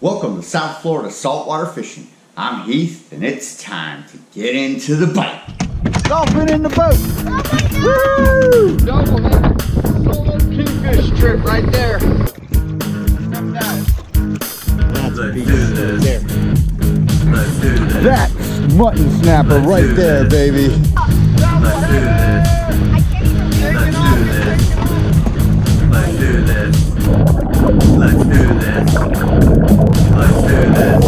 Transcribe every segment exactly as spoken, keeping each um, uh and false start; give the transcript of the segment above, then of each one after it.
Welcome to South Florida Saltwater Fishing. I'm Heath, and it's time to get into the bite. Dolphin in the boat! Oh my God! Woo! Double header, solo kingfish trip right there. Let's do this. Let's do this. That's mutton snapper right there, baby. Let's do this. Let's do this. Let's do this. Let's do this.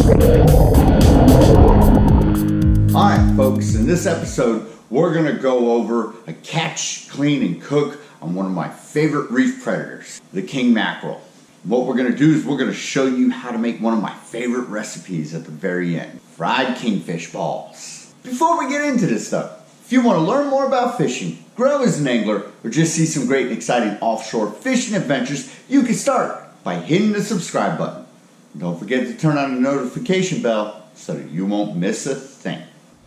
All right, folks, in this episode, we're going to go over a catch, clean, and cook on one of my favorite reef predators, the king mackerel. What we're going to do is we're going to show you how to make one of my favorite recipes at the very end, fried kingfish balls. Before we get into this, though, if you want to learn more about fishing, grow as an angler, or just see some great and exciting offshore fishing adventures, you can start by hitting the subscribe button. And don't forget to turn on the notification bell so that you won't miss a thing.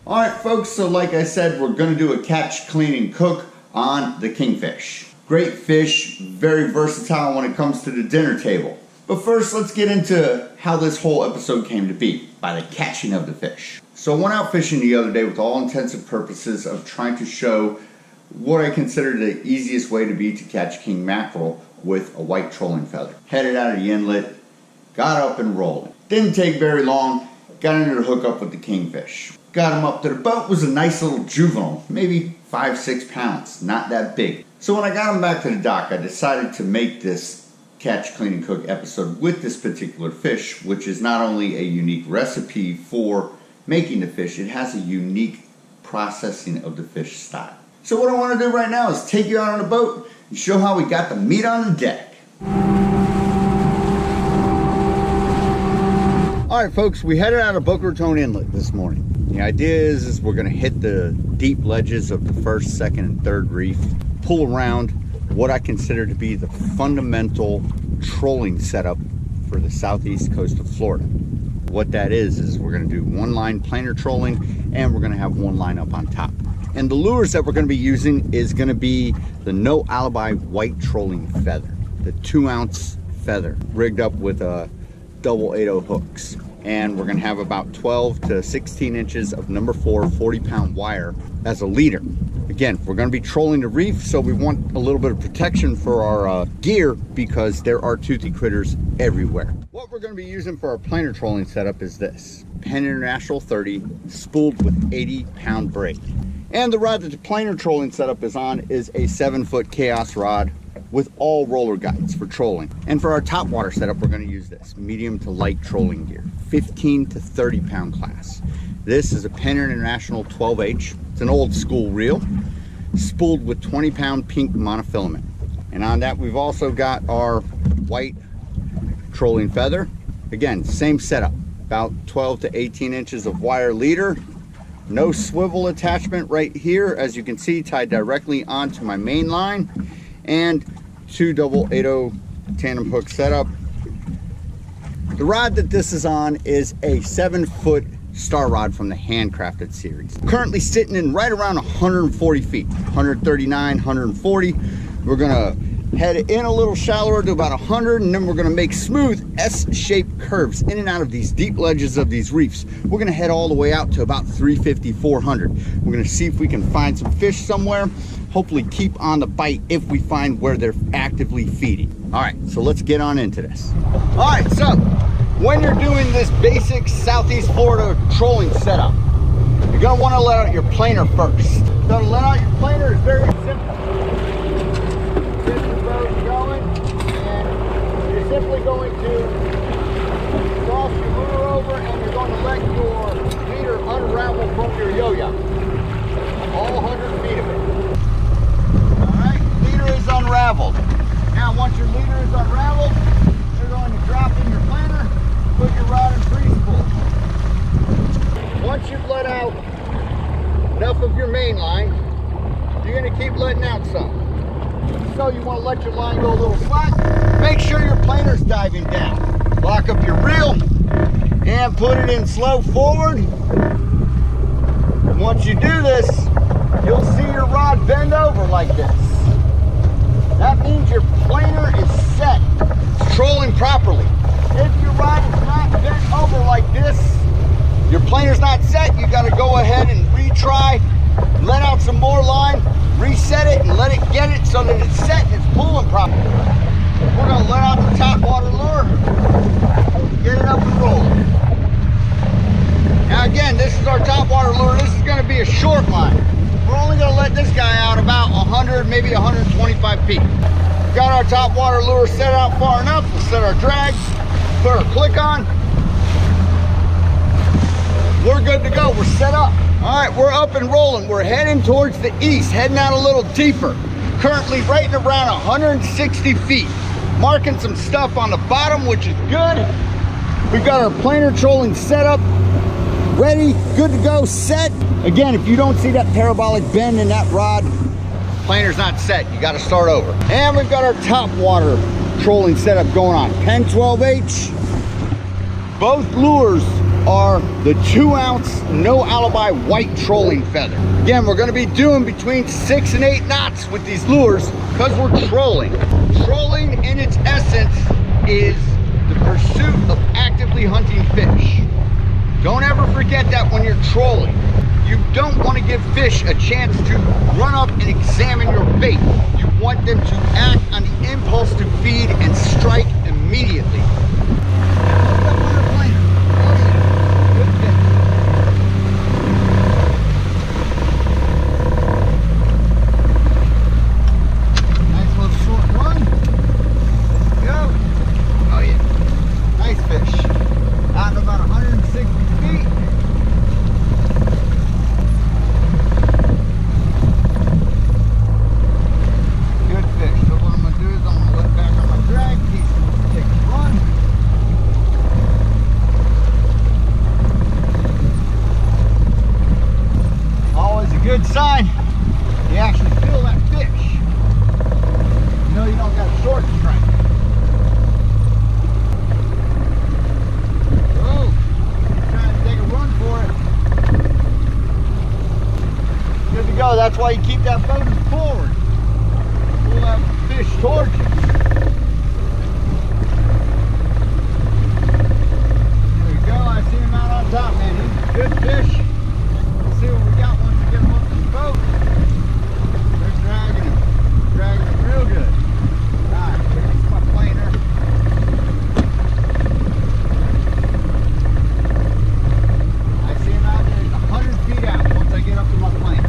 Alright folks, so like I said, we're going to do a catch, clean, and cook on the kingfish. Great fish, very versatile when it comes to the dinner table. But first, let's get into how this whole episode came to be, by the catching of the fish. So I went out fishing the other day with all intents and purposes of trying to show what I consider the easiest way to be to catch king mackerel with a white trolling feather. Headed out of the inlet, got up and rolled. Didn't take very long, got into the hookup with the kingfish. Got him up to the boat, was a nice little juvenile, maybe five, six pounds, not that big. So when I got him back to the dock, I decided to make this catch, clean, and cook episode with this particular fish, which is not only a unique recipe for making the fish, it has a unique processing of the fish style. So what I want to do right now is take you out on the boat and show how we got the meat on the deck. Alright folks, we headed out of Boca Raton Inlet this morning. The idea is, is we're going to hit the deep ledges of the first, second, and third reef, pull around what I consider to be the fundamental trolling setup for the southeast coast of Florida. What that is, is we're going to do one line planer trolling, and we're going to have one line up on top. And the lures that we're going to be using is going to be the no-alibi white trolling feather, the two ounce feather rigged up with a double eight oh hooks. And we're going to have about twelve to sixteen inches of number four forty pound wire as a leader. Again, we're going to be trolling the reef, so we want a little bit of protection for our uh, gear because there are toothy critters everywhere. What we're going to be using for our planer trolling setup is this Penn International thirty spooled with eighty pound braid. And the rod that the planer trolling setup is on is a seven foot chaos rod with all roller guides for trolling. And for our top water setup, we're going to use this medium to light trolling gear, fifteen to thirty pound class. This is a Penn International twelve H. It's an old school reel, spooled with twenty pound pink monofilament. And on that, we've also got our white trolling feather. Again, same setup, about twelve to eighteen inches of wire leader. No swivel attachment right here, as you can see, tied directly onto my main line, and two double eight oh tandem hook setup. The rod that this is on is a seven foot Star Rod from the handcrafted series. Currently sitting in right around one hundred forty feet, one thirty-nine, one forty. We're gonna head in a little shallower to about one hundred, and then we're going to make smooth S-shaped curves in and out of these deep ledges of these reefs. We're going to head all the way out to about three fifty, four hundred. We're going to see if we can find some fish somewhere, hopefully keep on the bite if we find where they're actively feeding. All right, so let's get on into this. All right, so when you're doing this basic Southeast Florida trolling setup, you're going to want to let out your planer first. So to let out your planer is very simple. Simply going to cross your lure over, and you're going to let your leader unravel from your yo-yo. All one hundred feet of it. Alright, leader is unraveled. Now once your leader is unraveled, you're going to drop in your planner, put your rod in pre-spool. Once you've let out enough of your main line, you're going to keep letting out some. So you want to let your line go a little slack. Make sure your planer's diving down. Lock up your reel and put it in slow forward. And once you do this, you'll see your rod bend over like this. That means your planer is set. It's trolling properly. If your rod is not I've got to go ahead and retry, let out some more line, reset it, and let it get it so that it's set and it's pulling properly. We're going to let out the top water lure, get it up and rolling. Now again, this is our top water lure. This is going to be a short line. We're only going to let this guy out about one hundred, maybe one hundred twenty-five feet. We've got our top water lure set out far enough. We'll set our drag, put our click on. We're good to go. We're set up. All right, we're up and rolling. We're heading towards the east, heading out a little deeper. Currently right at around one hundred sixty feet. Marking some stuff on the bottom, which is good. We've got our planer trolling set up, ready, good to go, set. Again, if you don't see that parabolic bend in that rod, planer's not set. You got to start over. And we've got our top water trolling setup going on. Penn twelve H. Both lures are the two ounce no-alibi white trolling feather. Again, we're going to be doing between six and eight knots with these lures because we're trolling. Trolling in its essence is the pursuit of actively hunting fish. Don't ever forget that when you're trolling. You don't want to give fish a chance to run up and examine your bait. You want them to act on the impulse to feed and strike immediately. That's why you keep that motor forward. Pull that fish towards you. There you go. I see him out on top, man. He's a good fish. We'll see what we got once we get him off this boat. They're dragging him. Dragging him real good. Alright, here's my planer. I see him out there. He's one hundred feet out once I get up to my plane.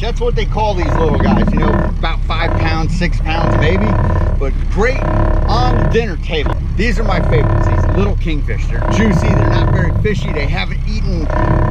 That's what they call these little guys, you know, about five pounds, six pounds maybe, but great on the dinner table. These are my favorites, these little kingfish. They're juicy, they're not very fishy, they haven't eaten,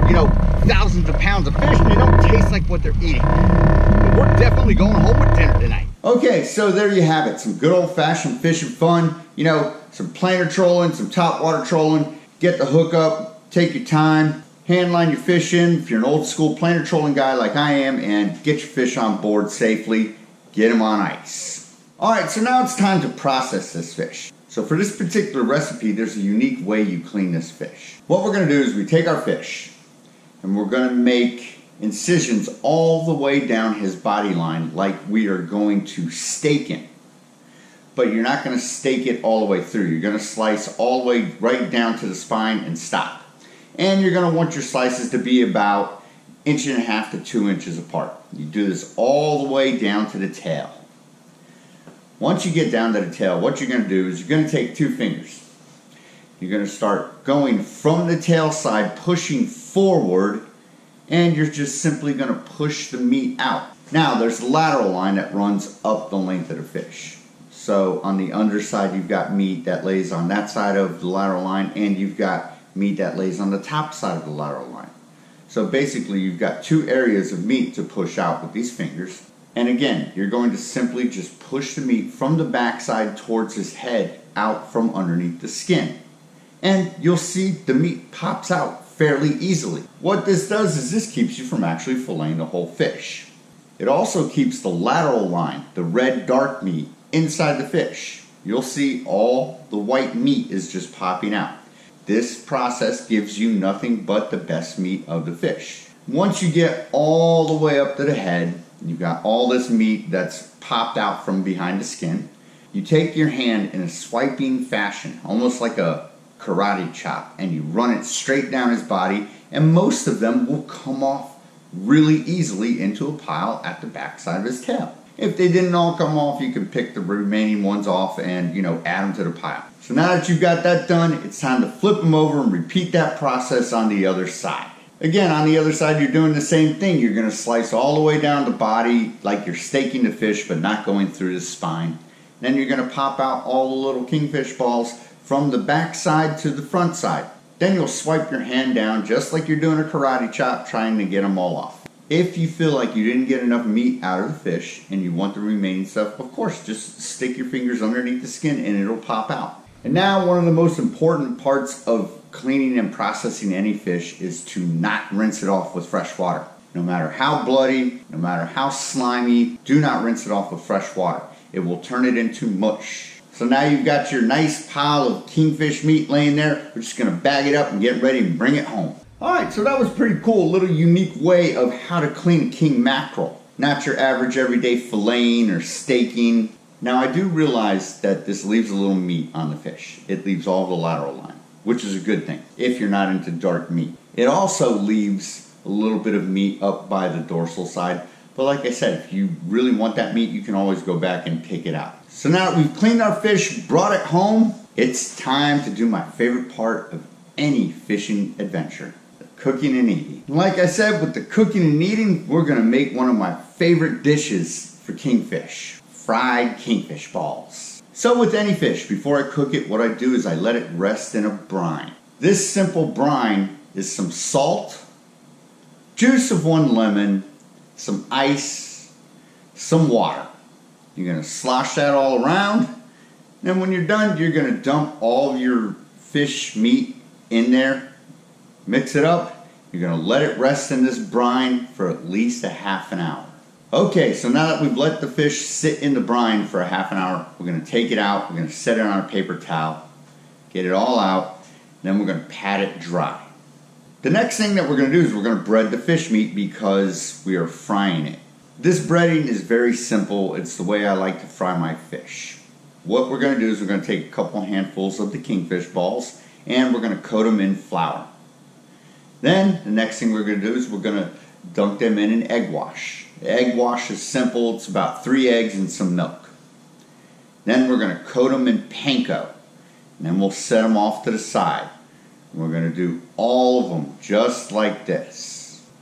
you know, thousands of pounds of fish, and they don't taste like what they're eating. But we're definitely going home with dinner tonight. Okay, so there you have it, some good old-fashioned fishing fun, you know, some planer trolling, some top water trolling, get the hook up, take your time. Hand line your fish in if you're an old school planer trolling guy like I am, and get your fish on board safely, get them on ice. Alright, so now it's time to process this fish. So for this particular recipe, there's a unique way you clean this fish. What we're going to do is we take our fish and we're going to make incisions all the way down his body line like we are going to steak him. But you're not going to steak it all the way through. You're going to slice all the way right down to the spine and stop. And you're going to want your slices to be about inch and a half to two inches apart. You do this all the way down to the tail. Once you get down to the tail, what you're going to do is you're going to take two fingers. You're going to start going from the tail side, pushing forward, and you're just simply going to push the meat out. Now there's a lateral line that runs up the length of the fish. So on the underside you've got meat that lays on that side of the lateral line, and you've got meat that lays on the top side of the lateral line. So basically you've got two areas of meat to push out with these fingers. And again, you're going to simply just push the meat from the backside towards his head out from underneath the skin. And you'll see the meat pops out fairly easily. What this does is this keeps you from actually filleting the whole fish. It also keeps the lateral line, the red dark meat, inside the fish. You'll see all the white meat is just popping out. This process gives you nothing but the best meat of the fish. Once you get all the way up to the head, you've got all this meat that's popped out from behind the skin. You take your hand in a swiping fashion, almost like a karate chop, and you run it straight down his body, and most of them will come off really easily into a pile at the backside of his tail. If they didn't all come off, you can pick the remaining ones off and, you know, add them to the pile. So now that you've got that done, it's time to flip them over and repeat that process on the other side. Again, on the other side, you're doing the same thing. You're going to slice all the way down the body like you're staking the fish, but not going through the spine. Then you're going to pop out all the little kingfish balls from the back side to the front side. Then you'll swipe your hand down just like you're doing a karate chop, trying to get them all off. If you feel like you didn't get enough meat out of the fish and you want the remaining stuff, of course, just stick your fingers underneath the skin and it'll pop out. And now one of the most important parts of cleaning and processing any fish is to not rinse it off with fresh water. No matter how bloody, no matter how slimy, do not rinse it off with fresh water. It will turn it into mush. So now you've got your nice pile of kingfish meat laying there. We're just gonna bag it up and get ready and bring it home. All right, so that was pretty cool, little unique way of how to clean a king mackerel. Not your average everyday filleting or staking. Now I do realize that this leaves a little meat on the fish. It leaves all the lateral line, which is a good thing if you're not into dark meat. It also leaves a little bit of meat up by the dorsal side. But like I said, if you really want that meat, you can always go back and pick it out. So now that we've cleaned our fish, brought it home, it's time to do my favorite part of any fishing adventure, the cooking and eating. Like I said, with the cooking and eating, we're gonna make one of my favorite dishes for kingfish, fried kingfish balls. So with any fish, before I cook it, what I do is I let it rest in a brine. This simple brine is some salt, juice of one lemon, some ice, some water. You're gonna slosh that all around. And when you're done, you're gonna dump all your fish meat in there, mix it up. You're gonna let it rest in this brine for at least a half an hour. Okay, so now that we've let the fish sit in the brine for a half an hour, we're gonna take it out, we're gonna set it on a paper towel, get it all out, then we're gonna pat it dry. The next thing that we're gonna do is we're gonna bread the fish meat because we are frying it. This breading is very simple. It's the way I like to fry my fish. What we're going to do is we're going to take a couple handfuls of the kingfish balls and we're going to coat them in flour. Then the next thing we're going to do is we're going to dunk them in an egg wash. The egg wash is simple. It's about three eggs and some milk. Then we're going to coat them in panko. And then we'll set them off to the side. We're going to do all of them just like this.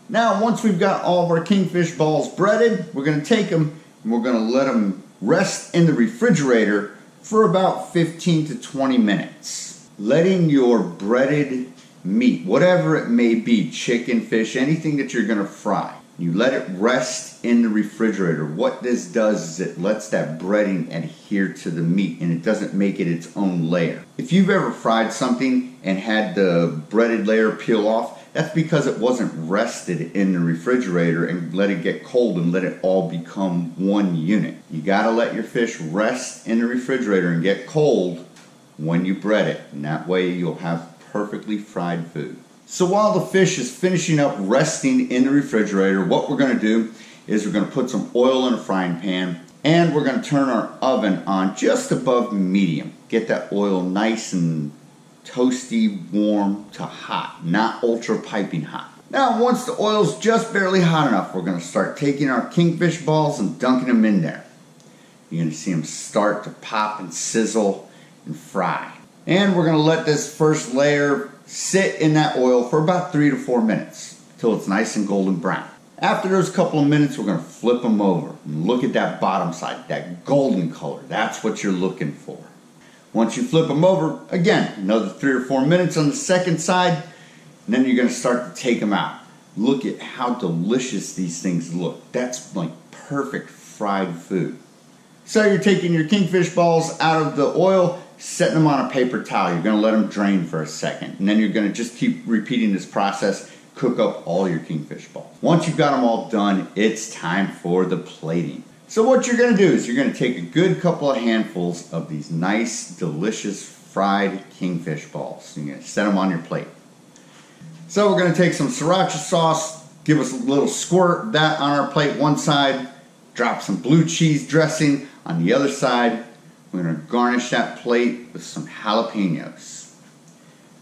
Now, once we've got all of our kingfish balls breaded, we're going to take them and we're going to let them rest in the refrigerator for about fifteen to twenty minutes. Letting your breaded meat, whatever it may be, chicken, fish, anything that you're going to fry, you let it rest in the refrigerator. What this does is it lets that breading adhere to the meat and it doesn't make it its own layer. If you've ever fried something and had the breaded layer peel off, that's because it wasn't rested in the refrigerator and let it get cold and let it all become one unit. You gotta let your fish rest in the refrigerator and get cold when you bread it. And that way you'll have perfectly fried food. So while the fish is finishing up resting in the refrigerator, what we're gonna do is we're gonna put some oil in a frying pan and we're gonna turn our oven on just above medium. Get that oil nice and toasty, warm to hot, not ultra piping hot. Now once the oil's just barely hot enough, we're going to start taking our kingfish balls and dunking them in there. You're going to see them start to pop and sizzle and fry. And we're going to let this first layer sit in that oil for about three to four minutes till it's nice and golden brown. After those couple of minutes, we're going to flip them over and look at that bottom side, that golden color. That's what you're looking for. Once you flip them over, again, another three or four minutes on the second side, and then you're going to start to take them out. Look at how delicious these things look. That's like perfect fried food. So you're taking your kingfish balls out of the oil, setting them on a paper towel. You're going to let them drain for a second, and then you're going to just keep repeating this process. Cook up all your kingfish balls. Once you've got them all done, it's time for the plating. So what you're gonna do is you're gonna take a good couple of handfuls of these nice, delicious fried kingfish balls. You're gonna set them on your plate. So we're gonna take some sriracha sauce, give us a little squirt of that on our plate one side, drop some blue cheese dressing on the other side. We're gonna garnish that plate with some jalapenos.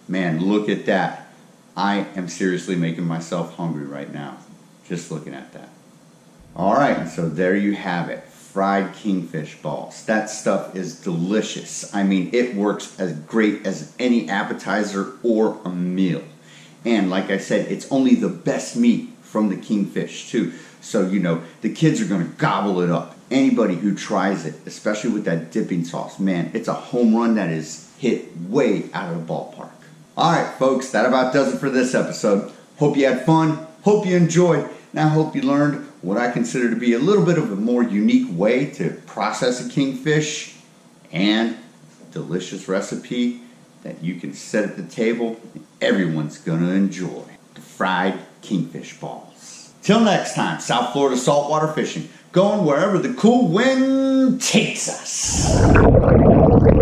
Man, look at that. I am seriously making myself hungry right now, just looking at that. All right, so there you have it, fried kingfish balls. That stuff is delicious. I mean, it works as great as any appetizer or a meal. And like I said, it's only the best meat from the kingfish too. So, you know, the kids are gonna gobble it up. Anybody who tries it, especially with that dipping sauce, man, it's a home run that is hit way out of the ballpark. Alright folks, that about does it for this episode. Hope you had fun, hope you enjoyed, and I hope you learned what I consider to be a little bit of a more unique way to process a kingfish and a delicious recipe that you can set at the table and everyone's going to enjoy. The fried kingfish balls. Till next time, South Florida saltwater fishing, going wherever the cool wind takes us.